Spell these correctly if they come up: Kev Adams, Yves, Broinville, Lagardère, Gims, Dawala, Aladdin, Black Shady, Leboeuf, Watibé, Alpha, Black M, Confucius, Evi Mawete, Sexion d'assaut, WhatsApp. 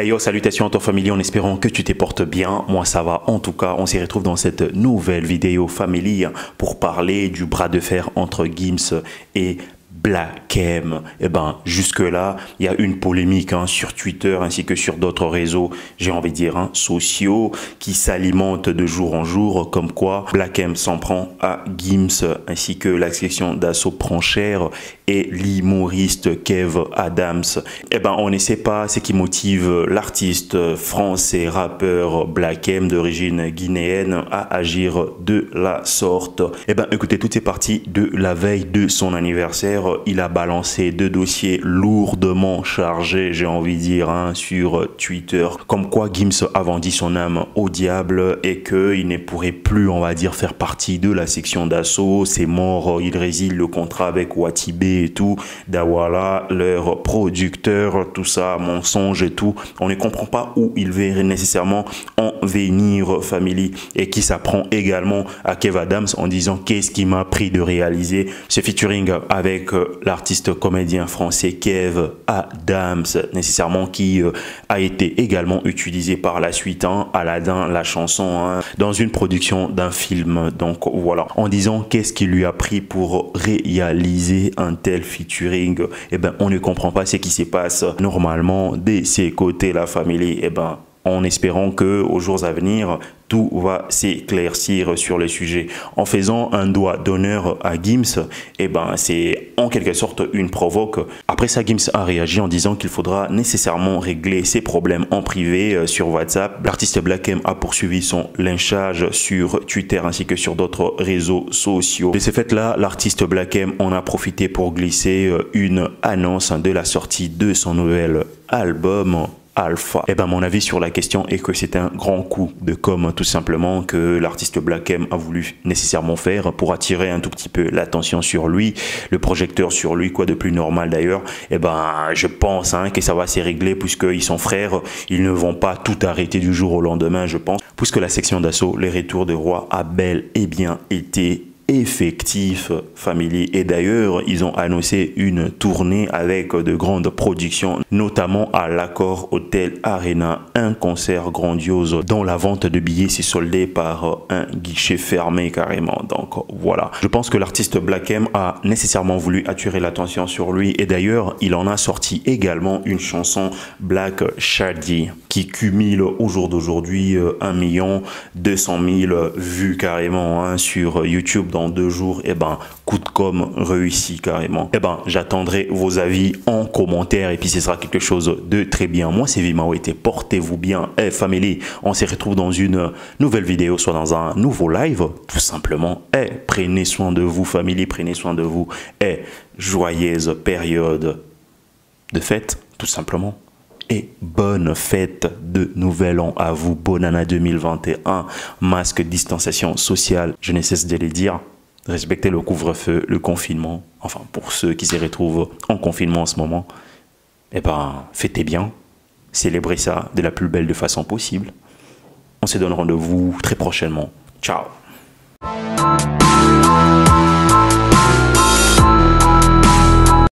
Hey yo, salutations à toi famille, en espérant que tu te portes bien, moi ça va en tout cas. On se retrouve dans cette nouvelle vidéo family pour parler du bras de fer entre Gims et Black M. Eh ben, jusque-là, il y a une polémique sur Twitter ainsi que sur d'autres réseaux, j'ai envie de dire, sociaux, qui s'alimentent de jour en jour, comme quoi Black M s'en prend à Gims, ainsi que la section d'assaut prend cher et l'humoriste Kev Adams. Eh ben, on ne sait pas ce qui motive l'artiste français rappeur Black M d'origine guinéenne à agir de la sorte. Eh ben, écoutez, toutes ces parties de la veille de son anniversaire, il a balancé deux dossiers lourdement chargés, j'ai envie de dire, sur Twitter. Comme quoi Gims a vendu son âme au diable et qu'il ne pourrait plus, on va dire, faire partie de la section d'assaut. C'est mort, il résile le contrat avec Watibé et tout, Dawala, leur producteur, tout ça, mensonge et tout. On ne comprend pas où il va nécessairement en venir, family. Et qui s'apprend également à Kev Adams en disant qu'est-ce qui m'a pris de réaliser ce featuring avec l'artiste comédien français Kev Adams, nécessairement qui a été également utilisé par la suite, Aladdin, la chanson, dans une production d'un film. Donc voilà, en disant qu'est-ce qui lui a pris pour réaliser un tel featuring, eh ben, on ne comprend pas ce qui se passe normalement de ses côtés, la famille. Eh ben, en espérant que aux jours à venir, tout va s'éclaircir sur le sujet. En faisant un doigt d'honneur à Gims, eh ben, c'est en quelque sorte une provoque. Après ça, Gims a réagi en disant qu'il faudra nécessairement régler ses problèmes en privé sur WhatsApp. L'artiste Black M a poursuivi son lynchage sur Twitter ainsi que sur d'autres réseaux sociaux. De ce fait-là, l'artiste Black M en a profité pour glisser une annonce de la sortie de son nouvel album Alpha. Eh ben, mon avis sur la question est que c'est un grand coup de com', tout simplement, que l'artiste Black M a voulu nécessairement faire pour attirer un tout petit peu l'attention sur lui, le projecteur sur lui, quoi de plus normal d'ailleurs. Eh ben, je pense que ça va s'y régler puisqu'ils sont frères, ils ne vont pas tout arrêter du jour au lendemain, je pense, puisque la section d'assaut, les retours de roi a bel et bien été effectif, family. Et d'ailleurs, ils ont annoncé une tournée avec de grandes productions, notamment à l'Accor Hotel Arena. Un concert grandiose dont la vente de billets s'est soldée par un guichet fermé carrément. Donc voilà, je pense que l'artiste Black M a nécessairement voulu attirer l'attention sur lui. Et d'ailleurs, il en a sorti également une chanson, Black Shady, qui cumule au jour d'aujourd'hui 1 200 000 vues carrément sur YouTube. En 2 jours, et ben, coup de com' réussi carrément. Et ben, j'attendrai vos avis en commentaire et puis ce sera quelque chose de très bien. Moi, c'est Evi Mawete, portez-vous bien, hey, family. On se retrouve dans une nouvelle vidéo, soit dans un nouveau live, tout simplement. Hey, prenez soin de vous, family, prenez soin de vous. Hey, joyeuse période de fête, tout simplement. Et bonne fête de nouvel an à vous, bonne année 2021, masque, distanciation sociale, je ne cesse de les dire, respectez le couvre-feu, le confinement, enfin pour ceux qui se retrouvent en confinement en ce moment, eh ben, fêtez bien, célébrez ça de la plus belle de façon possible. On se donne rendez-vous très prochainement, ciao.